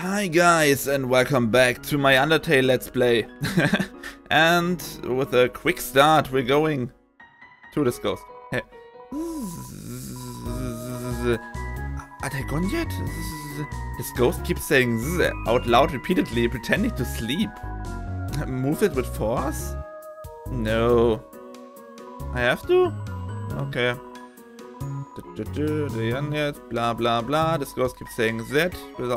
Hi guys and welcome back to my Undertale Let's Play. And with a quick start we're going to this ghost. Hey. Are they gone yet? This ghost keeps saying zzz out loud repeatedly, pretending to sleep. Move it with force? No. I have to? Okay. The end yet, blah blah blah. This ghost keeps saying that with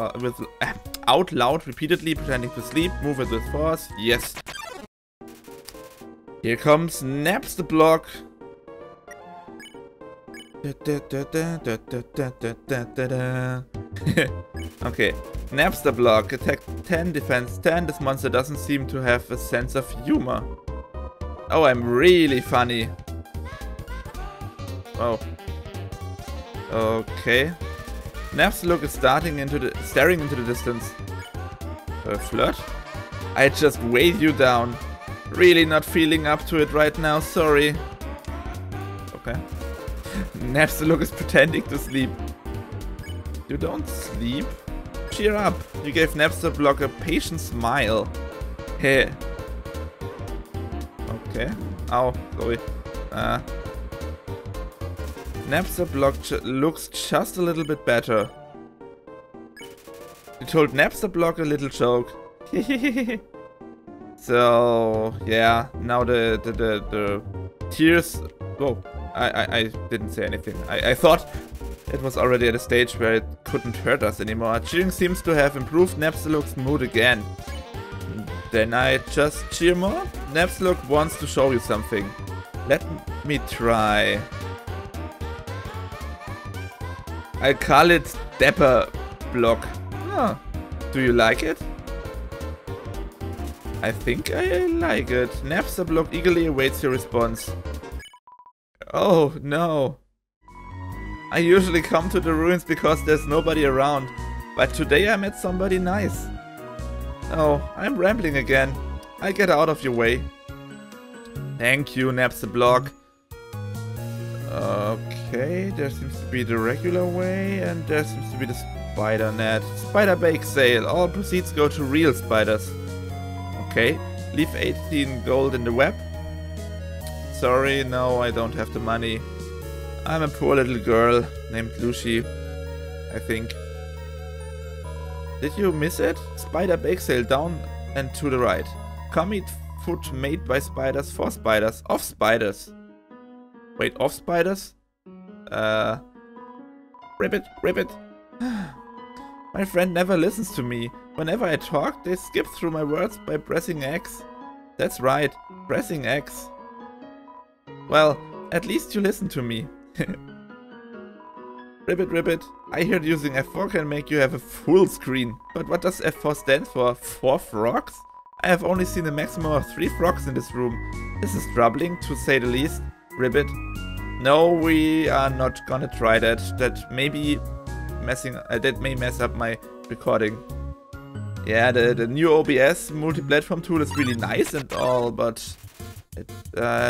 out loud repeatedly, pretending to sleep. Move it with force. Yes. Here comes Napstablook. Okay, Napstablook, attack 10, defense 10. This monster doesn't seem to have a sense of humor. Oh, I'm really funny. Oh. Okay. Napstablook is staring into the distance. Flirt? I just weighed you down. Really not feeling up to it right now, sorry. Okay. Napstablook is pretending to sleep. You don't sleep? Cheer up. You gave Napstablook a patient smile. Hey. Okay. Ow, sorry. Napstablook looks just a little bit better. You told Napstablook a little joke. So yeah, now the tears. Oh, I didn't say anything. I thought it was already at a stage where it couldn't hurt us anymore. Cheering seems to have improved Napstablook's mood again. Then I just cheer more. Napstablook wants to show you something. Let me try. I call it Dapper Block. Huh. Do you like it? I think I like it. Napstablook eagerly awaits your response. Oh no. I usually come to the ruins because there's nobody around, but today I met somebody nice. Oh, I'm rambling again. I'll get out of your way. Thank you, Napstablook. Okay, there seems to be the regular way, and there seems to be the spider net. Spider bake sale. All proceeds go to real spiders. Okay, leave 18 gold in the web. Sorry, no, I don't have the money. I'm a poor little girl named Lucy, I think. Did you miss it? Spider bake sale down and to the right. Come eat food made by spiders for spiders, of spiders. Wait, of spiders? Ribbit. My friend never listens to me. Whenever I talk, they skip through my words by pressing X. That's right, pressing X. Well, at least you listen to me. Ribbit. I heard using F4 can make you have a full screen. But what does F4 stand for? 4 frogs? I have only seen a maximum of 3 frogs in this room. This is troubling, to say the least. Ribbit. No, we are not gonna try that. That may mess up my recording. Yeah, the new OBS multi-platform tool is really nice and all, but it,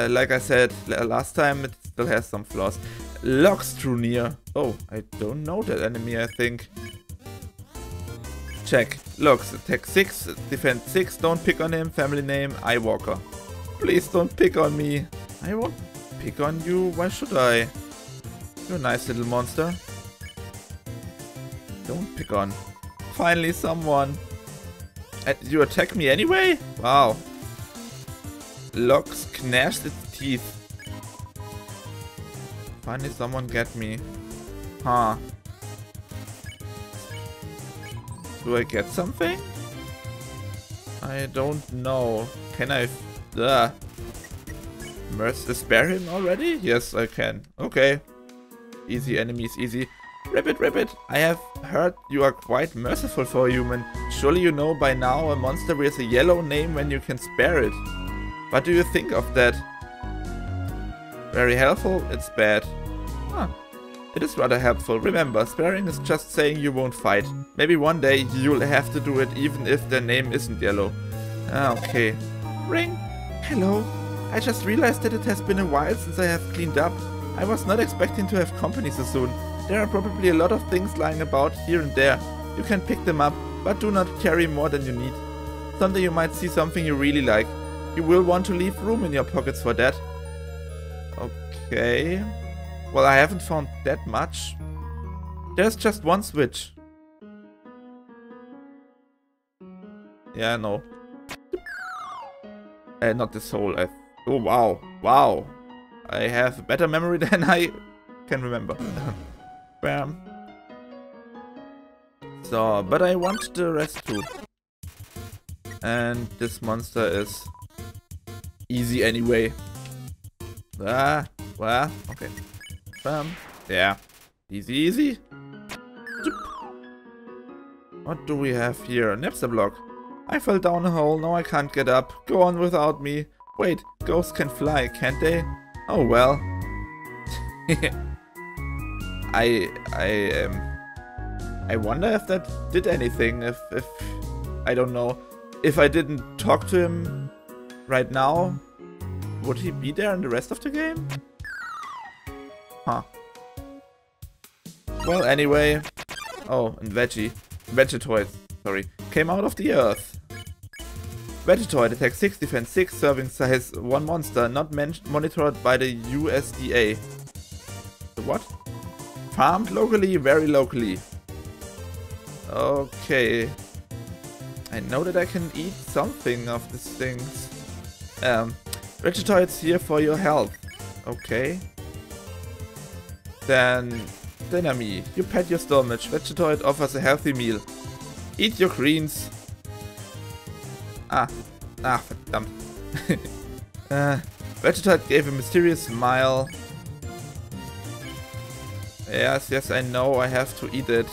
like I said last time, it still has some flaws. Loox drew near. Oh, I don't know that enemy. I think. Check. Loox, attack 6, defense 6. Don't pick on him. Family name Iwalker. Please don't pick on me. I won't pick on you, why should I? You're a nice little monster. Don't pick on. Finally someone. You attack me anyway? Wow. Loox gnashed its teeth. Finally someone get me. Huh. Do I get something? I don't know. Can I... Ugh. Spare him already? Yes, I can. Okay. Easy enemies, easy. Ribbit. I have heard you are quite merciful for a human. Surely you know by now a monster with a yellow name when you can spare it. What do you think of that? Very helpful? It's bad. Huh. It is rather helpful. Remember, sparing is just saying you won't fight. Maybe one day you'll have to do it even if their name isn't yellow. Ah, okay. Ring. Hello. I just realized that it has been a while since I have cleaned up. I was not expecting to have company so soon. There are probably a lot of things lying about here and there. You can pick them up. but do not carry more than you need. Someday you might see something you really like. You will want to leave room in your pockets for that. Okay. Well, I haven't found that much. There's just one switch. Yeah, no. Not the soul. Oh, wow. Wow. I have a better memory than I can remember. Bam. So, but I want the rest too. And this monster is easy anyway. Ah, well, okay. Bam. Yeah. Easy, easy. What do we have here? Napstablook. I fell down a hole, now I can't get up. Go on without me. Wait, ghosts can fly, can't they? Oh well. I wonder if that did anything, if I don't know. If I didn't talk to him right now, would he be there in the rest of the game? Huh. Well, anyway. Oh, and Vegetoid, sorry, came out of the earth. Vegetoid attack 6, defense 6, serving size 1 monster, not monitored by the USDA. The what? Farmed locally, very locally. Okay. I know that I can eat something of these things. Vegetoid's here for your health. Okay. Then, Denami, you pet your stomach. Vegetoid offers a healthy meal. Eat your greens. Ah. Ah, verdammt. Vegetoid gave a mysterious smile. Yes, yes, I know. I have to eat it.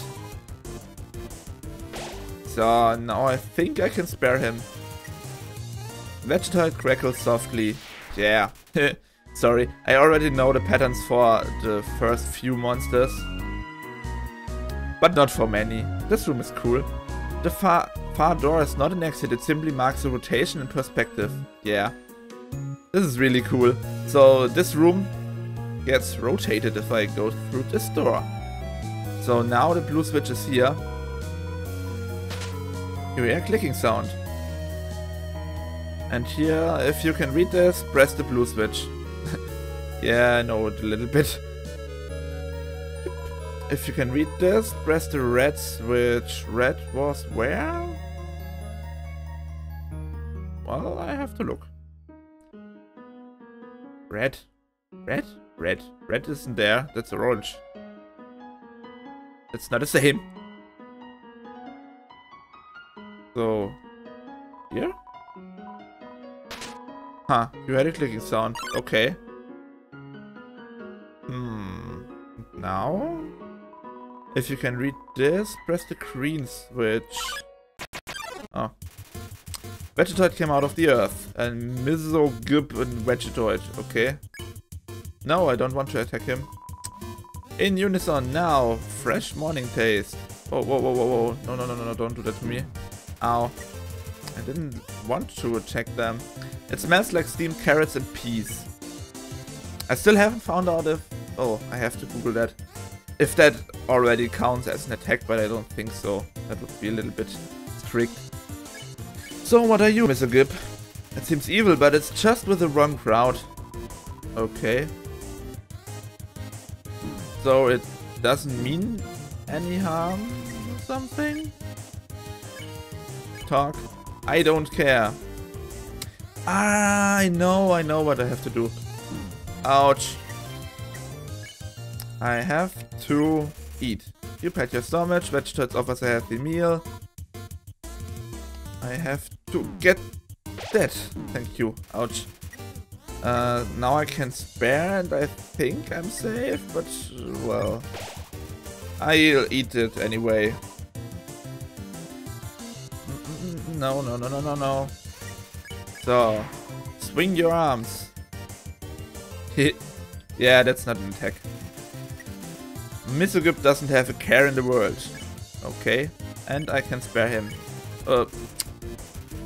So now I think I can spare him. Vegetoid crackles softly. Yeah. Sorry, I already know the patterns for the first few monsters. But not for many. This room is cool. The far door is not an exit, it simply marks the rotation and perspective. Yeah. This is really cool. So this room gets rotated if I go through this door. So now the blue switch is here. Here, clicking sound. And here, if you can read this, press the blue switch. Yeah, I know it a little bit. If you can read this, press the red switch. Red was where? Well, I have to look. Red. Red? Red. Red isn't there. That's orange. It's not the same. So, here? Huh, you had a clicking sound. Okay. Hmm. Now? If you can read this, press the green switch. Oh. Vegetoid came out of the earth. And Mizogib and Vegetoid. Okay. No, I don't want to attack him. In unison now. Fresh morning taste. Oh, whoa, whoa, whoa, whoa. No, no, no, no, no. Don't do that to me. Ow. I didn't want to attack them. It smells like steamed carrots and peas. I still haven't found out if... Oh, I have to Google that. If that already counts as an attack, but I don't think so. That would be a little bit strict. So what are you, Mizogib? It seems evil, but it's just with the wrong crowd. Okay. So it doesn't mean any harm or something? Talk. I don't care. Ah, I know what I have to do. Ouch. I have to eat. You pet your stomach. Vegetables offers a healthy meal. I have to get that. Thank you. Ouch. Now I can spare and I think I'm safe, but well, I'll eat it anyway. No, no, no, no, no, no. So, swing your arms. Yeah, that's not an attack. Mizogib doesn't have a care in the world. Okay, and I can spare him.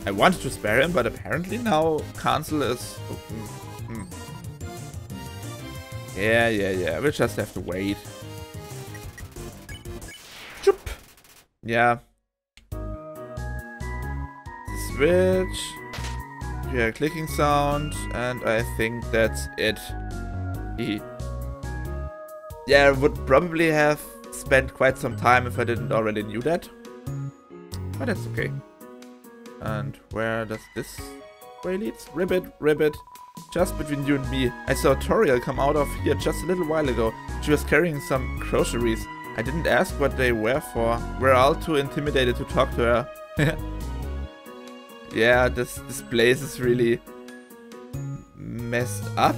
I wanted to spare him, but apparently now cancel is... Yeah, yeah, yeah, we just have to wait. Choop. Yeah. switch. Yeah, clicking sound, and I think that's it. Yeah, I would probably have spent quite some time if I didn't already knew that. But that's okay. And where does this way lead? Ribbit, ribbit. Just between you and me, I saw Toriel come out of here just a little while ago. She was carrying some groceries. I didn't ask what they were for. We're all too intimidated to talk to her. Yeah, this place is really messed up.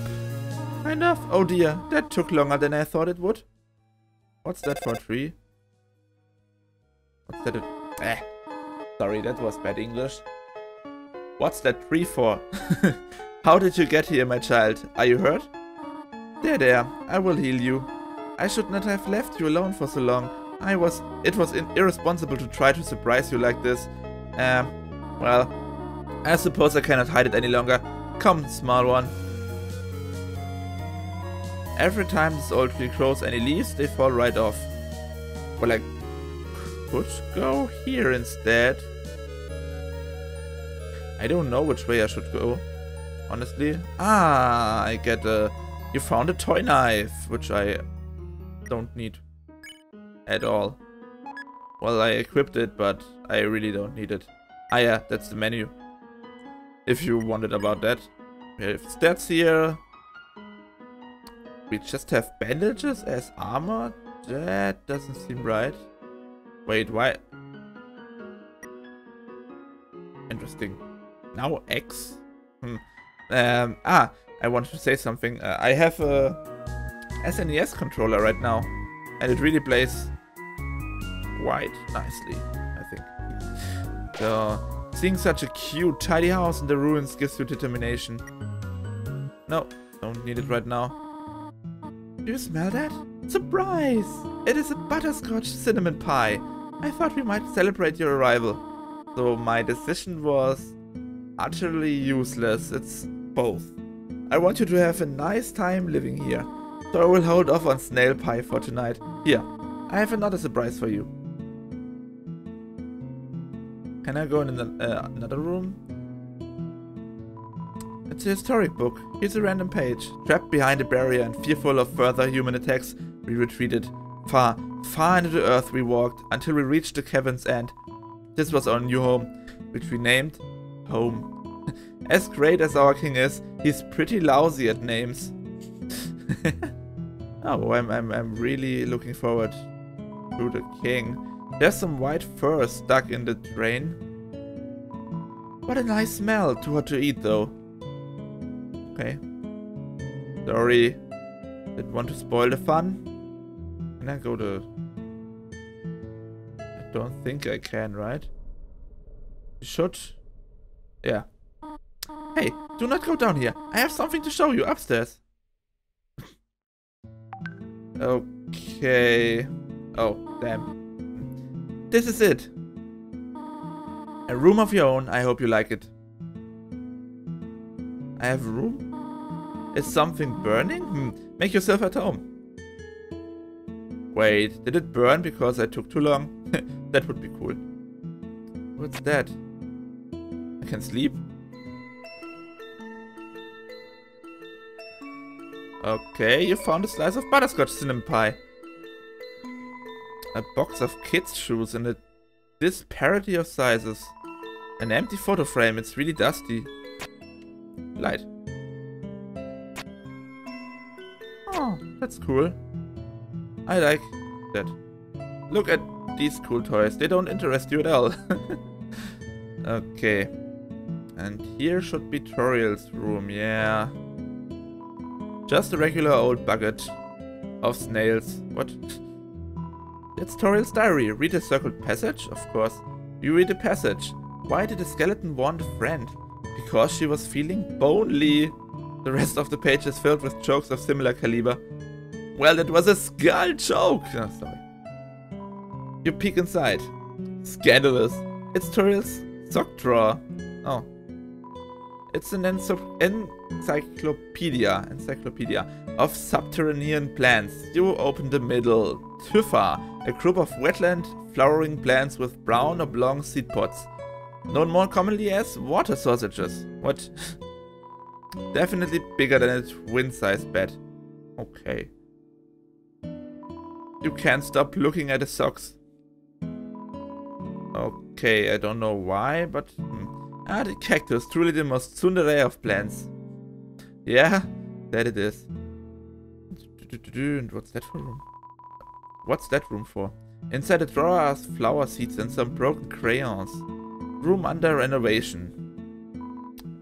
Kind of. Oh dear, that took longer than I thought it would. What's that for a tree? What's that? Sorry, that was bad English. What's that tree for? How did you get here, my child? Are you hurt? There, there. I will heal you. I should not have left you alone for so long. It was irresponsible to try to surprise you like this. Well, I suppose I cannot hide it any longer. Come, small one. Every time this old tree grows any leaves, they fall right off. Well, I could go here instead. I don't know which way I should go, honestly. Ah, I get a... You found a toy knife, which I don't need at all. Well, I equipped it, but I really don't need it. Ah yeah, that's the menu, if you wondered about that. We have stats here. We just have bandages as armor? That doesn't seem right. Wait, why? Interesting. Now X? I wanted to say something. I have a SNES controller right now, and it really plays quite nicely, I think. So, seeing such a cute, tidy house in the ruins gives you determination. No, don't need it right now. Do you smell that? Surprise! It is a butterscotch cinnamon pie. I thought we might celebrate your arrival. So my decision was utterly useless. It's both. I want you to have a nice time living here. So I will hold off on snail pie for tonight. Here, I have another surprise for you. Can I go in another room? It's a historic book. Here's a random page. Trapped behind a barrier and fearful of further human attacks, we retreated. Far, far into the earth we walked until we reached the cavern's end. This was our new home, which we named Home. As great as our king is, he's pretty lousy at names. Oh, I'm really looking forward to the king. There's some white fur stuck in the drain. What a nice smell. Too hot to eat though. Okay. Sorry. Didn't want to spoil the fun. Can I go to... I don't think I can, right? You should. Yeah. Hey, do not go down here. I have something to show you upstairs. Okay. Oh, damn. This is it. A room of your own. I hope you like it. I have a room? Is something burning? Make yourself at home. Wait, did it burn because I took too long? That would be cool. What's that? I can sleep? Okay, you found a slice of butterscotch cinnamon pie. A box of kids' shoes and a disparity of sizes. An empty photo frame, it's really dusty. Light. Oh, that's cool. I like that. Look at these cool toys, they don't interest you at all. Okay. And here should be Toriel's room, yeah. Just a regular old bucket of snails. What? That's Toriel's diary. Read a circled passage? Of course. You read a passage. Why did the skeleton want a friend? Because she was feeling bonely. The rest of the page is filled with jokes of similar caliber. Well, that was a skull joke! Oh, sorry. You peek inside. Scandalous. It's Toriel's sock drawer. Oh. It's an encyclopedia of subterranean plants. You open the middle. Tufa, a group of wetland flowering plants with brown oblong seed pods. known more commonly as water sausages. What? Definitely bigger than a twin-sized bed. Okay. You can't stop looking at the socks. Okay, I don't know why, but... Ah, the cactus, truly the most tsundere of plants. Yeah, that it is. And what's that for room? What's that room for? Inside the drawer are flower seeds and some broken crayons. Room under renovation.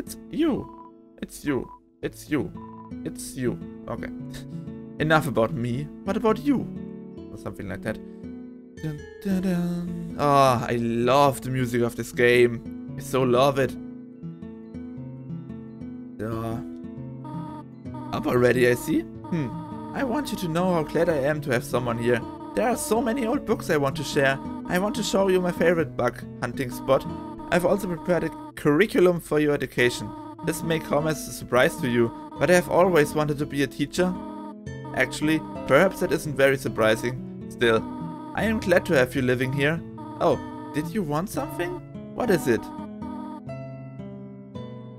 It's you. It's you. It's you. It's you. Okay. Enough about me. What about you? Or something like that. Dun, dun, dun. Oh, I love the music of this game. I so love it. Up already, I see. I want you to know how glad I am to have someone here. There are so many old books I want to share. I want to show you my favorite bug hunting spot. I've also prepared a curriculum for your education. This may come as a surprise to you, but I have always wanted to be a teacher. Actually, perhaps that isn't very surprising. Still, I am glad to have you living here. Oh, did you want something? What is it?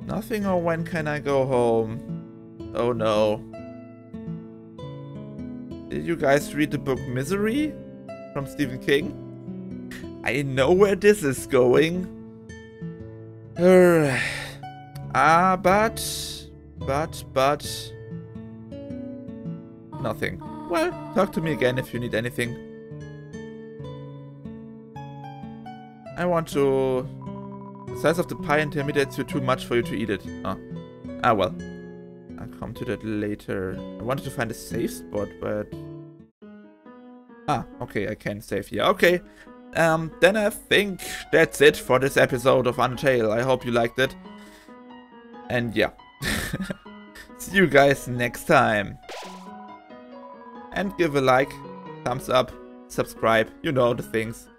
Nothing, or when can I go home? Oh no. Did you guys read the book Misery from Stephen King? I know where this is going. But nothing. Well, talk to me again if you need anything. I want to... The size of the pie intimidates you too much for you to eat it. Oh. Ah, well. I'll come to that later. I wanted to find a safe spot, but... Ah, okay, I can save here. Okay, then I think that's it for this episode of Undertale. I hope you liked it. And yeah. See you guys next time. And give a like, thumbs up, subscribe, you know the things.